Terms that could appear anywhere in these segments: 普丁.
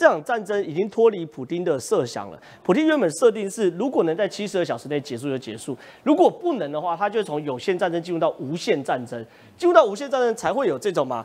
这场战争已经脱离普丁的设想了。普丁原本设定是，如果能在72小时内结束就结束，如果不能的话，他就从有限战争进入到无限战争，进入到无限战争才会有这种嘛，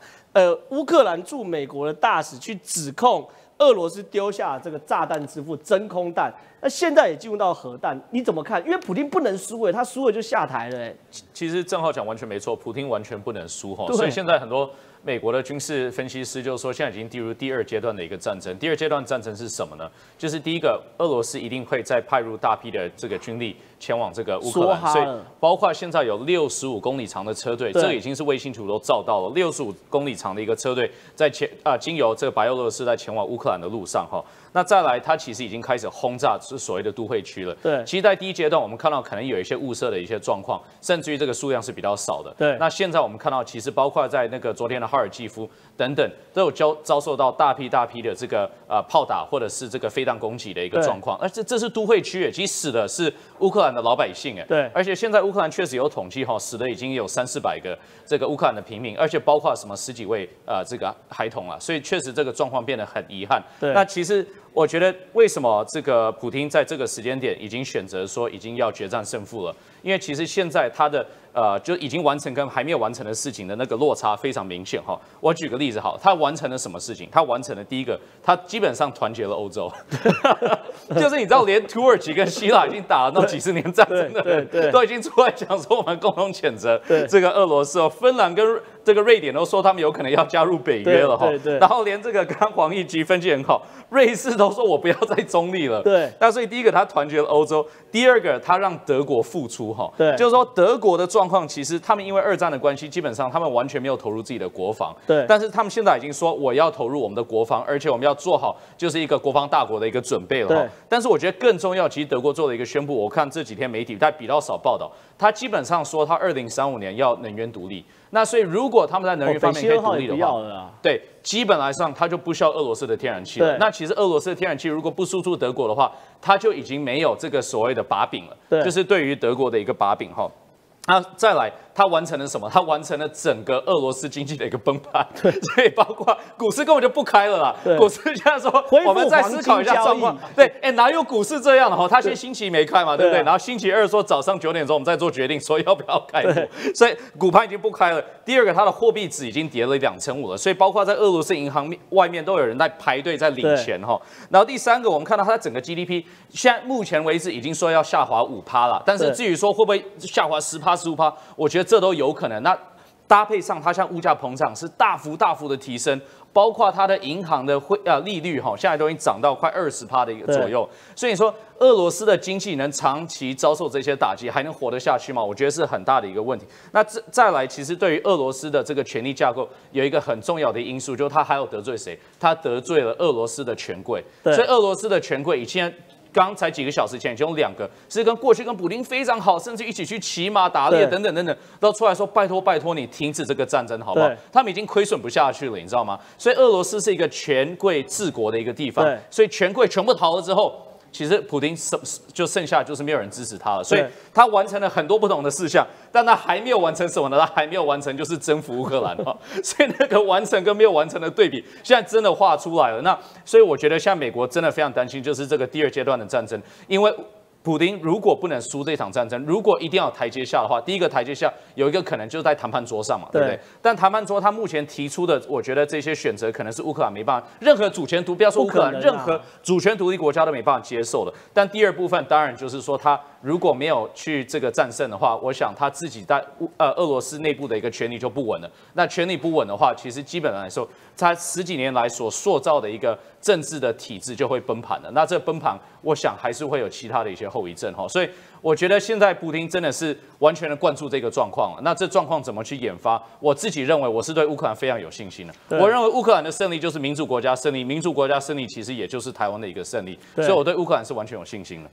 乌克兰驻美国的大使去指控俄罗斯丢下这个炸弹之父真空弹，那现在也进入到核弹，你怎么看？因为普丁不能输哎，他输了就下台了哎。其实正皓讲完全没错，普丁完全不能输哈，所以现在很多美国的军事分析师就是说，现在已经进入第二阶段的一个战争。第二阶段战争是什么呢？就是第一个，俄罗斯一定会再派入大批的这个军力前往这个乌克兰，所以包括现在有65公里长的车队，这已经是卫星图都照到了，65公里长的一个车队在经由这个白俄罗斯在前往乌克兰的路上哈。那再来，它其实已经开始轰炸所谓的都会区了。对，其实，在第一阶段，我们看到可能有一些误射的一些状况，甚至于这个数量是比较少的。对，那现在我们看到，其实包括在那个昨天的哈尔基夫等等，都有遭受到大批的这个炮打或者是这个飞弹攻击的一个状况。而这是都会区，其实死的是乌克兰的老百姓哎。对，而且现在乌克兰确实有统计哈，死的已经有300-400个这个乌克兰的平民，而且包括什么10几位这个孩童啊，所以确实这个状况变得很遗憾。对，那其实。我觉得为什么这个普丁在这个时间点已经选择说已经要决战胜负了？因为其实现在他的就已经完成跟还没有完成的事情的那个落差非常明显哈。我举个例子好，他完成了什么事情？他完成了第一个，他基本上团结了欧洲，就是你知道，连土耳其跟希腊已经打了那几十年战争的人，都已经出来讲说我们共同谴责这个俄罗斯哦，芬兰跟这个瑞典都说他们有可能要加入北约了哈，然后连这个刚黄义吉分析很好，瑞士都说我不要再中立了。对，那所以第一个他团结了欧洲，第二个他让德国复出哈，就是说德国的状况其实他们因为二战的关系，基本上他们完全没有投入自己的国防。对，但是他们现在已经说我要投入我们的国防，而且我们要做好就是一个国防大国的一个准备了。对，但是我觉得更重要，其实德国做了一个宣布，我看这几天媒体但比较少报道，他基本上说他2035年要能源独立。那所以如果他们在能源方面可以独立的话，对，基本来上他就不需要俄罗斯的天然气了。那其实俄罗斯的天然气如果不输出德国的话，他就已经没有这个所谓的把柄了，就是对于德国的一个把柄哈。那再来，他完成了什么？他完成了整个俄罗斯经济的一个崩盘，所以包括股市根本就不开了啦。股市现在说，我们再思考一下状况。对，哪有股市这样的哈？他先星期一没开嘛，对不对？然后星期二说早上9点钟我们再做决定，说要不要开幕。所以股盘已经不开了。第二个，它的货币值已经跌了2成5了，所以包括在俄罗斯银行外面都有人在排队在领钱哈。然后第三个，我们看到它整个 GDP 现在目前为止已经说要下滑5%了，但是至于说会不会下滑10%、15%，我觉得这都有可能。那搭配上它像物价膨胀是大幅的提升，包括它的银行的利率哈，现在都已经涨到快20%的一个左右。所以你说俄罗斯的经济能长期遭受这些打击，还能活得下去吗？我觉得是很大的一个问题。那再来，其实对于俄罗斯的这个权力架构有一个很重要的因素，就是他还有得罪谁？他得罪了俄罗斯的权贵，所以俄罗斯的权贵以前。刚才几个小时前，已经有2个是跟过去跟普丁非常好，甚至一起去骑马打猎等等等等，都出来说拜托你停止这个战争好不好？他们已经亏损不下去了，你知道吗？所以俄罗斯是一个权贵治国的一个地方，所以权贵全部逃了之后。其实普丁就剩下就是没有人支持他了，所以他完成了很多不同的事项，但他还没有完成什么呢？他还没有完成就是征服乌克兰哈，所以那个完成跟没有完成的对比，现在真的画出来了。那所以我觉得现在美国真的非常担心，就是这个第二阶段的战争，因为。普丁如果不能输这场战争，如果一定要台阶下的话，第一个台阶下有一个可能就是在谈判桌上嘛，对不对？但谈判桌他目前提出的，我觉得这些选择可能是乌克兰没办法，任何主权独立，不要说乌克兰，任何主权独立国家都没办法接受的。但第二部分当然就是说，他如果没有去这个战胜的话，我想他自己在俄罗斯内部的一个权力就不稳了。那权力不稳的话，其实基本来说，他10几年来所塑造的一个政治的体制就会崩盘了。那这崩盘，我想还是会有其他的一些后遗症哈，所以我觉得现在普丁真的是完全的灌注这个状况。那这状况怎么去研发？我自己认为我是对乌克兰非常有信心的。我认为乌克兰的胜利就是民主国家胜利，民主国家胜利其实也就是台湾的一个胜利，所以我对乌克兰是完全有信心的。